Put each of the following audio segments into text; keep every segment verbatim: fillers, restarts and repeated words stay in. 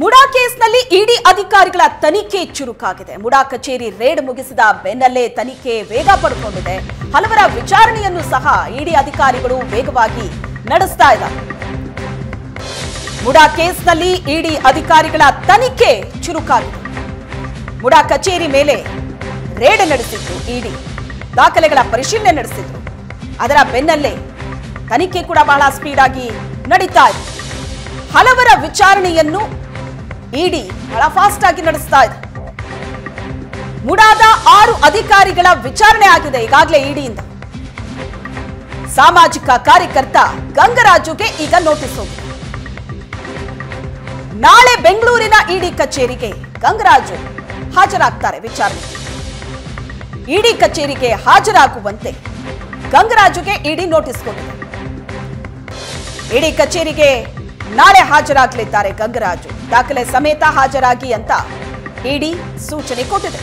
ಮುಡಾ ಕೇಸ್ನಲ್ಲಿ ಇಡಿ ಅಧಿಕಾರಿಗಳ ತನಿಖೆ ಚುರುಕಾಗಿದೆ. ಮುಡಾ ಕಚೇರಿ ರೇಡ್ ಮುಗಿಸಿದ ಬೆನ್ನಲ್ಲೇ ತನಿಖೆ ವೇಗ ಪಡೆದುಕೊಂಡಿದೆ. ಹಲವರ ವಿಚಾರಣೆಯನ್ನು ಸಹ ಇಡಿ ಅಧಿಕಾರಿಗಳು ವೇಗವಾಗಿ ನಡೆಸ್ತಾ ಇದ್ದಾರೆ. ಮುಡಾ ಕೇಸ್ನಲ್ಲಿ ಇಡಿ ಅಧಿಕಾರಿಗಳ ತನಿಖೆ ಚುರುಕಾಗಿದೆ. ಮುಡಾ ಕಚೇರಿ ಮೇಲೆ ರೇಡ್ ನಡೆಸಿತ್ತು ಇಡಿ, ದಾಖಲೆಗಳ ಪರಿಶೀಲನೆ ನಡೆಸಿತ್ತು. ಅದರ ಬೆನ್ನಲ್ಲೇ ತನಿಖೆ ಕೂಡ ಬಹಳ ಸ್ಪೀಡ್ ಆಗಿ ನಡೀತಾ ಇದೆ. ಹಲವರ ವಿಚಾರಣೆಯನ್ನು ಇಡಿ ಬಹಳ ಫಾಸ್ಟ್ ಆಗಿ ನಡೆಸ್ತಾ ಇದೆ. ಮುಡಾದ ಆರು ಅಧಿಕಾರಿಗಳ ವಿಚಾರಣೆ ಆಗಿದೆ ಈಗಾಗಲೇ ಇಡಿಯಿಂದ. ಸಾಮಾಜಿಕ ಕಾರ್ಯಕರ್ತ ಗಂಗರಾಜುಗೆ ಈಗ ನೋಟಿಸ್ ಹೋಗಿದೆ. ನಾಳೆ ಬೆಂಗಳೂರಿನ ಇಡಿ ಕಚೇರಿಗೆ ಗಂಗರಾಜು ಹಾಜರಾಗ್ತಾರೆ. ವಿಚಾರಣೆ ಇಡಿ ಕಚೇರಿಗೆ ಹಾಜರಾಗುವಂತೆ ಗಂಗರಾಜುಗೆ ಇಡಿ ನೋಟಿಸ್ ಕೊಟ್ಟಿದೆ. ಇಡಿ ಕಚೇರಿಗೆ ನಾಳೆ ಹಾಜರಾಗಲಿದ್ದಾರೆ ಗಂಗರಾಜು. ದಾಖಲೆ ಸಮೇತ ಹಾಜರಾಗಿ ಅಂತ ಇಡಿ ಸೂಚನೆ ಕೊಟ್ಟಿದೆ.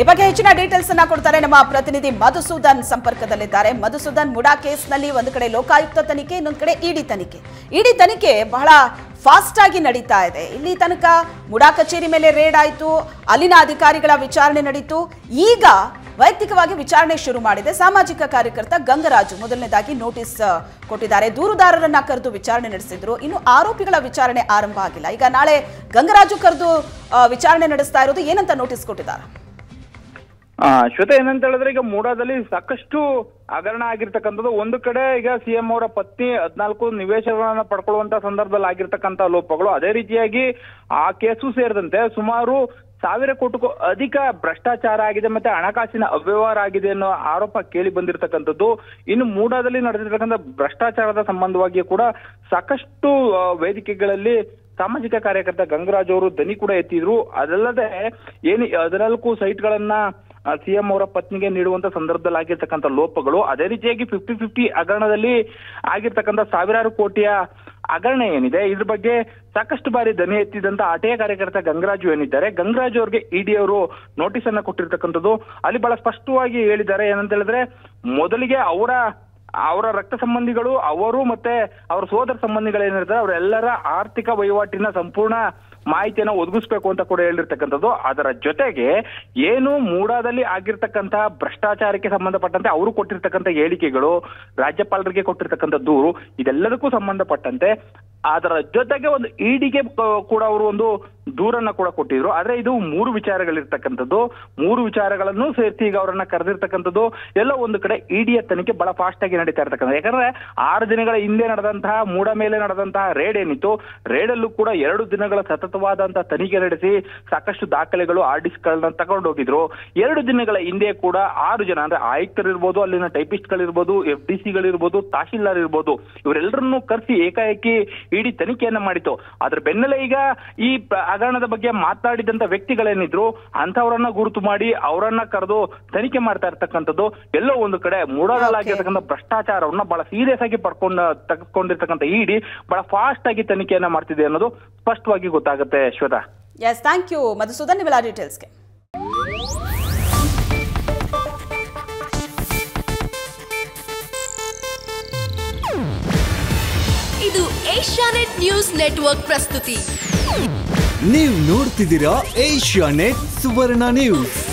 ಈ ಬಗ್ಗೆ ಹೆಚ್ಚಿನ ಡೀಟೇಲ್ಸ್ ಅನ್ನ ಕೊಡ್ತಾರೆ ನಮ್ಮ ಪ್ರತಿನಿಧಿ ಮಧುಸೂದನ್, ಸಂಪರ್ಕದಲ್ಲಿದ್ದಾರೆ. ಮಧುಸೂದನ್, ಮುಡಾ ಕೇಸ್ನಲ್ಲಿ ಒಂದು ಕಡೆ ಲೋಕಾಯುಕ್ತ ತನಿಖೆ, ಇನ್ನೊಂದು ಕಡೆ ಇಡಿ ತನಿಖೆ. ಇಡಿ ತನಿಖೆ ಬಹಳ ಫಾಸ್ಟ್ ಆಗಿ ನಡೀತಾ ಇದೆ. ಇಲ್ಲಿ ತನಕ ಮುಡಾ ಕಚೇರಿ ಮೇಲೆ ರೇಡ್ ಆಯಿತು, ಅಲ್ಲಿನ ಅಧಿಕಾರಿಗಳ ವಿಚಾರಣೆ ನಡೀತು, ಈಗ ವೈಯಕ್ತಿಕವಾಗಿ ವಿಚಾರಣೆ ಶುರು ಮಾಡಿದೆ. ಸಾಮಾಜಿಕ ಕಾರ್ಯಕರ್ತ ಗಂಗರಾಜು ಮೊದಲನೇದಾಗಿ ನೋಟಿಸ್ ಕೊಟ್ಟಿದ್ದಾರೆ. ದೂರುದಾರರನ್ನ ಕರೆದು ವಿಚಾರಣೆ ನಡೆಸಿದ್ರು. ಇನ್ನು ಆರೋಪಿಗಳ ವಿಚಾರಣೆ ಆರಂಭ ಆಗಿಲ್ಲ. ಈಗ ನಾಳೆ ಗಂಗರಾಜು ಕರೆದು ವಿಚಾರಣೆ ನಡೆಸ್ತಾ ಇರೋದು. ಏನಂತ ನೋಟಿಸ್ ಕೊಟ್ಟಿದ್ದಾರೆ ಶ್ವೇತ? ಏನಂತ ಹೇಳಿದ್ರೆ, ಈಗ ಮೂಡಾದಲ್ಲಿ ಸಾಕಷ್ಟು ಹಗರಣ ಆಗಿರ್ತಕ್ಕಂಥದ್ದು. ಒಂದು ಕಡೆ ಈಗ ಸಿಎಂ ಅವರ ಪತ್ನಿ ಹದಿನಾಲ್ಕು ನಿವೇಶನಗಳನ್ನ ಪಡ್ಕೊಳ್ಳುವಂತ ಸಂದರ್ಭದಲ್ಲಿ ಆಗಿರ್ತಕ್ಕಂಥ ಲೋಪಗಳು, ಅದೇ ರೀತಿಯಾಗಿ ಆ ಕೇಸು ಸೇರಿದಂತೆ ಸುಮಾರು ಸಾವಿರ ಕೋಟಿಗೂ ಅಧಿಕ ಭ್ರಷ್ಟಾಚಾರ ಆಗಿದೆ, ಮತ್ತೆ ಹಣಕಾಸಿನ ಅವ್ಯವಹಾರ ಆಗಿದೆ ಅನ್ನೋ ಆರೋಪ ಕೇಳಿ ಬಂದಿರತಕ್ಕಂಥದ್ದು. ಇನ್ನು ಮೂಡಾದಲ್ಲಿ ನಡೆದಿರ್ತಕ್ಕಂಥ ಭ್ರಷ್ಟಾಚಾರದ ಸಂಬಂಧವಾಗಿಯೂ ಕೂಡ ಸಾಕಷ್ಟು ವೇದಿಕೆಗಳಲ್ಲಿ ಸಾಮಾಜಿಕ ಕಾರ್ಯಕರ್ತ ಗಂಗರಾಜ್ ಅವರು ದನಿ ಕೂಡ ಎತ್ತಿದ್ರು. ಅದಲ್ಲದೆ ಏನು ಹದಿನಾಲ್ಕು ಸೈಟ್ಗಳನ್ನ ಸಿಎಂ ಅವರ ಪತ್ನಿಗೆ ನೀಡುವಂತ ಸಂದರ್ಭದಲ್ಲಿ ಆಗಿರ್ತಕ್ಕಂಥ ಲೋಪಗಳು, ಅದೇ ರೀತಿಯಾಗಿ ಫಿಫ್ಟಿ ಫಿಫ್ಟಿ ಹಗರಣದಲ್ಲಿ ಆಗಿರ್ತಕ್ಕಂಥ ಸಾವಿರಾರು ಕೋಟಿಯ ಹಗರಣ ಏನಿದೆ, ಇದ್ರ ಬಗ್ಗೆ ಸಾಕಷ್ಟು ಬಾರಿ ದನಿ ಎತ್ತಿದಂತ ಆಟೆಯ ಕಾರ್ಯಕರ್ತ ಗಂಗರಾಜು ಏನಿದ್ದಾರೆ, ಗಂಗರಾಜು ಅವ್ರಿಗೆ ಇಡಿ ಅವರು ನೋಟಿಸ್ ಅನ್ನ ಕೊಟ್ಟಿರ್ತಕ್ಕಂಥದ್ದು. ಅಲ್ಲಿ ಬಹಳ ಸ್ಪಷ್ಟವಾಗಿ ಹೇಳಿದ್ದಾರೆ. ಏನಂತ ಹೇಳಿದ್ರೆ, ಮೊದಲಿಗೆ ಅವರ ಅವರ ರಕ್ತ ಸಂಬಂಧಿಗಳು, ಅವರು ಮತ್ತೆ ಅವರ ಸೋದರ ಸಂಬಂಧಿಗಳೇನಿರ್ತಾರೆ ಅವರೆಲ್ಲರ ಆರ್ಥಿಕ ವಹಿವಾಟಿನ ಸಂಪೂರ್ಣ ಮಾಹಿತಿಯನ್ನು ಒದಗಿಸ್ಬೇಕು ಅಂತ ಕೂಡ ಹೇಳಿರ್ತಕ್ಕಂಥದ್ದು. ಅದರ ಜೊತೆಗೆ ಏನು ಮೂಡಾದಲ್ಲಿ ಆಗಿರ್ತಕ್ಕಂತಹ ಭ್ರಷ್ಟಾಚಾರಕ್ಕೆ ಸಂಬಂಧಪಟ್ಟಂತೆ ಅವರು ಕೊಟ್ಟಿರ್ತಕ್ಕಂಥ ಹೇಳಿಕೆಗಳು, ರಾಜ್ಯಪಾಲರಿಗೆ ಕೊಟ್ಟಿರ್ತಕ್ಕಂಥ ದೂರು, ಇದೆಲ್ಲದಕ್ಕೂ ಸಂಬಂಧಪಟ್ಟಂತೆ ಅದರ ಜೊತೆಗೆ ಒಂದು ಇಡಿಗೆ ಕೂಡ ಅವರು ಒಂದು ದೂರನ್ನ ಕೂಡ ಕೊಟ್ಟಿದ್ರು. ಆದ್ರೆ ಇದು ಮೂರು ವಿಚಾರಗಳಿರ್ತಕ್ಕಂಥದ್ದು. ಮೂರು ವಿಚಾರಗಳನ್ನು ಸೇರಿಸಿ ಈಗ ಅವರನ್ನ ಕರೆದಿರ್ತಕ್ಕಂಥದ್ದು. ಎಲ್ಲ ಒಂದು ಕಡೆ ಇಡಿಯ ತನಿಖೆ ಬಹಳ ಫಾಸ್ಟ್ ಆಗಿ ನಡೀತಾ ಇರ್ತಕ್ಕಂಥ, ಯಾಕಂದ್ರೆ ಆರು ದಿನಗಳ ಹಿಂದೆ ನಡೆದಂತಹ ಮೂಡ ಮೇಲೆ ನಡೆದಂತಹ ರೇಡ್ ಏನಿತ್ತು, ರೇಡ್ ಅಲ್ಲೂ ಕೂಡ ಎರಡು ದಿನಗಳ ಸತತವಾದಂತಹ ತನಿಖೆ ನಡೆಸಿ ಸಾಕಷ್ಟು ದಾಖಲೆಗಳು, ಆರ್ಡಿಸ್ ಗಳನ್ನ ತಗೊಂಡೋಗಿದ್ರು. ಎರಡು ದಿನಗಳ ಹಿಂದೆ ಕೂಡ ಆರು ಜನ ಅಂದ್ರೆ ಆಯುಕ್ತರಿರ್ಬೋದು, ಅಲ್ಲಿನ ಟೈಪಿಸ್ಟ್ ಗಳಿರ್ಬೋದು, ಎಫ್ ಡಿ ಸಿ ಗಳಿರ್ಬೋದು, ತಹಶೀಲ್ದಾರ್ ಇರ್ಬೋದು, ಇವರೆಲ್ಲರನ್ನೂ ಕರೆಸಿ ಏಕಾಏಕಿ ಇಡಿ ತನಿಖೆಯನ್ನ ಮಾಡಿತು. ಅದ್ರ ಬೆನ್ನಲ್ಲೇ ಈಗ ಈ ಹಗರಣದ ಬಗ್ಗೆ ಮಾತನಾಡಿದಂತ ವ್ಯಕ್ತಿಗಳೇನಿದ್ರು ಅಂತವರನ್ನ ಗುರುತು ಮಾಡಿ ಅವರನ್ನ ಕರೆದು ತನಿಖೆ ಮಾಡ್ತಾ ಇರ್ತಕ್ಕಂಥದ್ದು. ಎಲ್ಲೋ ಒಂದು ಕಡೆ ಮೂಡಾದಲ್ಲಾಗಿರ್ತಕ್ಕಂಥ ಭ್ರಷ್ಟಾಚಾರವನ್ನ ಬಹಳ ಸೀರಿಯಸ್ ಆಗಿ ಪಡ್ಕೊಂಡ ತೆಗೆದುಕೊಂಡಿರ್ತಕ್ಕಂಥ ಇಡಿ ಬಹಳ ಫಾಸ್ಟ್ ಆಗಿ ತನಿಖೆಯನ್ನ ಮಾಡ್ತಿದೆ ಅನ್ನೋದು ಸ್ಪಷ್ಟವಾಗಿ ಗೊತ್ತಾಗುತ್ತೆ Shweta. Yes, thank you Madhusudan ಇವೆಲ್ಲ ಡೀಟೇಲ್ಸ್ಗೆ. ಇದು ಏಷ್ಯಾನೆಟ್ ನ್ಯೂಸ್ ನೆಟ್ವರ್ಕ್ ಪ್ರಸ್ತುತಿ. ನೀವು ನೋಡ್ತಿದ್ದೀರಾ ಏಷ್ಯಾನೆಟ್ ಸುವರ್ಣ ನ್ಯೂಸ್.